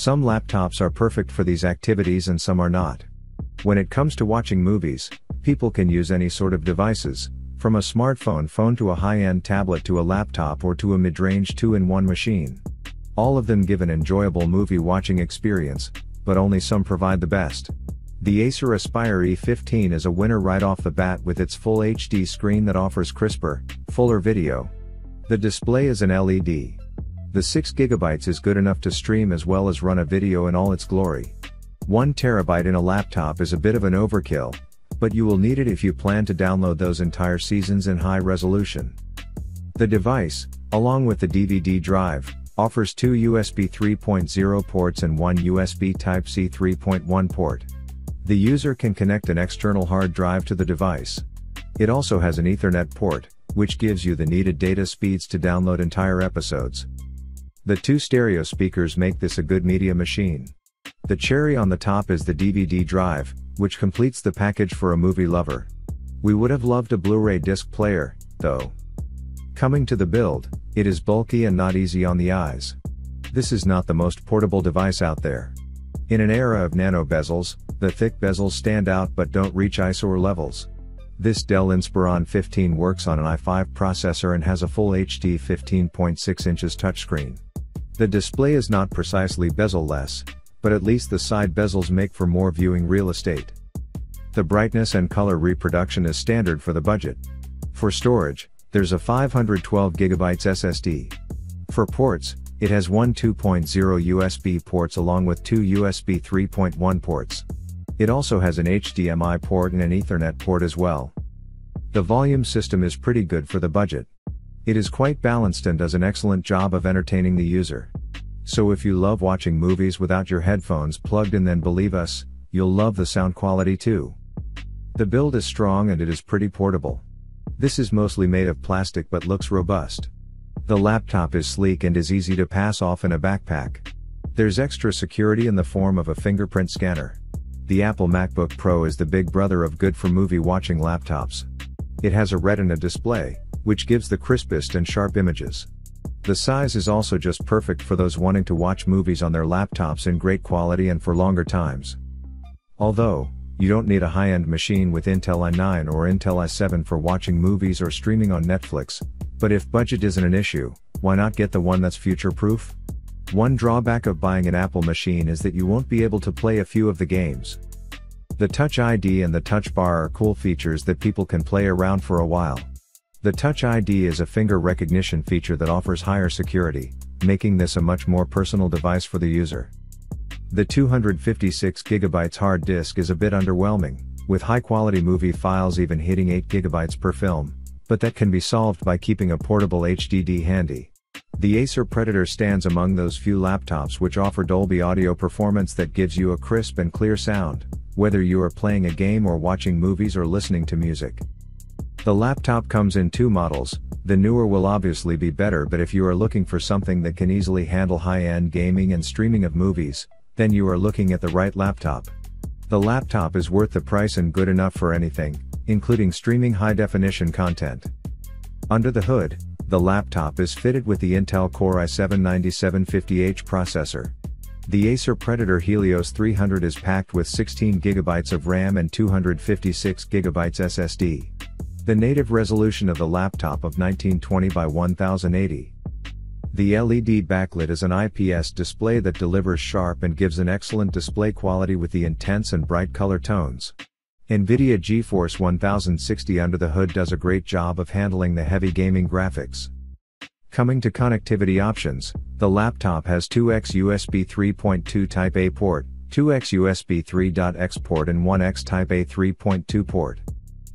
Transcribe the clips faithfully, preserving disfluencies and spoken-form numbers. Some laptops are perfect for these activities and some are not. When it comes to watching movies, people can use any sort of devices, from a smartphone phone to a high-end tablet to a laptop or to a mid-range two in one machine. All of them give an enjoyable movie watching experience, but only some provide the best. The Acer Aspire E fifteen is a winner right off the bat with its full H D screen that offers crisper, fuller video. The display is an L E D. The six gigabytes is good enough to stream as well as run a video in all its glory. one terabyte in a laptop is a bit of an overkill, but you will need it if you plan to download those entire seasons in high resolution. The device, along with the D V D drive, offers two U S B three point oh ports and one U S B Type-C three point one port. The user can connect an external hard drive to the device. It also has an Ethernet port, which gives you the needed data speeds to download entire episodes. The two stereo speakers make this a good media machine. The cherry on the top is the D V D drive, which completes the package for a movie lover. We would have loved a Blu-ray disc player, though. Coming to the build, it is bulky and not easy on the eyes. This is not the most portable device out there. In an era of nano bezels, the thick bezels stand out but don't reach eyesore levels. This Dell Inspiron fifteen works on an i five processor and has a full H D fifteen point six inches touchscreen. The display is not precisely bezel-less, but at least the side bezels make for more viewing real estate. The brightness and color reproduction is standard for the budget. For storage, there's a five hundred twelve gigabyte S S D. For ports, it has one two point oh U S B ports along with two U S B three point one ports. It also has an H D M I port and an Ethernet port as well. The volume system is pretty good for the budget. It is quite balanced and does an excellent job of entertaining the user. So if you love watching movies without your headphones plugged in, then believe us, you'll love the sound quality too. The build is strong and it is pretty portable. This is mostly made of plastic but looks robust. The laptop is sleek and is easy to pass off in a backpack. There's extra security in the form of a fingerprint scanner. The Apple MacBook Pro is the big brother of good for movie watching laptops. It has a Retina display, which gives the crispest and sharp images. The size is also just perfect for those wanting to watch movies on their laptops in great quality and for longer times. Although, you don't need a high-end machine with Intel i nine or Intel i seven for watching movies or streaming on Netflix, but if budget isn't an issue, why not get the one that's future-proof? One drawback of buying an Apple machine is that you won't be able to play a few of the games. The Touch I D and the Touch Bar are cool features that people can play around for a while. The Touch I D is a finger recognition feature that offers higher security, making this a much more personal device for the user. The two hundred fifty-six gigabyte hard disk is a bit underwhelming, with high-quality movie files even hitting eight gigabytes per film, but that can be solved by keeping a portable H D D handy. The Acer Predator stands among those few laptops which offer Dolby audio performance that gives you a crisp and clear sound, whether you are playing a game or watching movies or listening to music. The laptop comes in two models. The newer will obviously be better, but if you are looking for something that can easily handle high-end gaming and streaming of movies, then you are looking at the right laptop. The laptop is worth the price and good enough for anything, including streaming high-definition content. Under the hood, the laptop is fitted with the Intel Core i seven ninety-seven fifty H processor. The Acer Predator Helios three hundred is packed with sixteen gigabytes of RAM and two hundred fifty-six gigabytes S S D. The native resolution of the laptop of nineteen twenty by ten eighty. The L E D backlit is an I P S display that delivers sharp and gives an excellent display quality with the intense and bright color tones. Nvidia GeForce ten sixty under the hood does a great job of handling the heavy gaming graphics. Coming to connectivity options, the laptop has two X U S B three point two Type A port, two X U S B three point X port and one X Type A three point two port.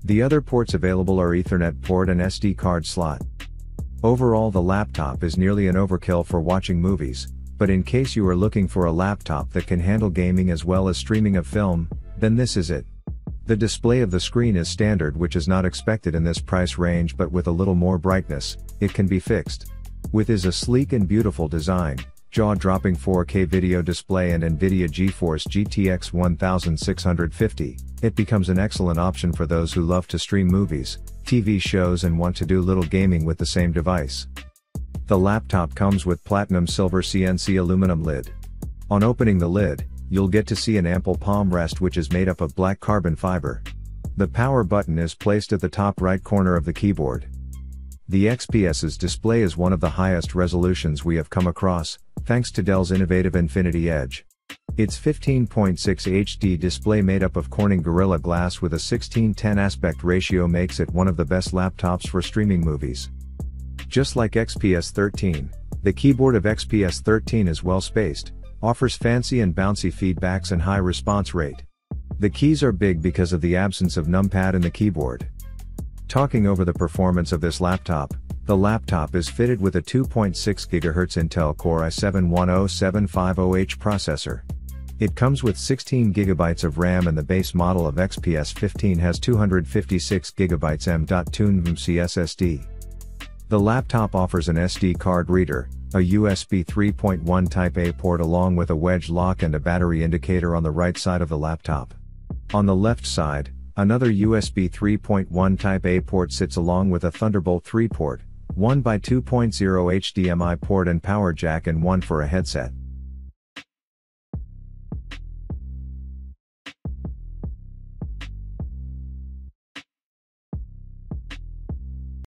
The other ports available are Ethernet port and S D card slot. Overall, the laptop is nearly an overkill for watching movies, but in case you are looking for a laptop that can handle gaming as well as streaming of film, then this is it. The display of the screen is standard, which is not expected in this price range, but with a little more brightness, it can be fixed. With is a sleek and beautiful design, jaw-dropping four K video display and Nvidia GeForce G T X sixteen fifty, it becomes an excellent option for those who love to stream movies, T V shows and want to do little gaming with the same device. The laptop comes with platinum silver C N C aluminum lid. On opening the lid, you'll get to see an ample palm rest which is made up of black carbon fiber. The power button is placed at the top right corner of the keyboard. The XPS's display is one of the highest resolutions we have come across, thanks to Dell's innovative Infinity Edge. Its fifteen point six H D display made up of Corning Gorilla Glass with a sixteen ten aspect ratio makes it one of the best laptops for streaming movies. Just like X P S thirteen, the keyboard of X P S thirteen is well spaced, offers fancy and bouncy feedbacks and high response rate. The keys are big because of the absence of numpad in the keyboard. Talking over the performance of this laptop, the laptop is fitted with a two point six gigahertz Intel Core i seven one oh seven five oh H processor. It comes with sixteen gigabytes of RAM and the base model of X P S fifteen has two hundred fifty-six gigabytes M dot two NVMe S S D. The laptop offers an S D card reader, a U S B three point one Type A port along with a wedge lock and a battery indicator on the right side of the laptop. On the left side, another U S B three point one Type A port sits along with a Thunderbolt three port, one by two point oh H D M I port and power jack and one for a headset.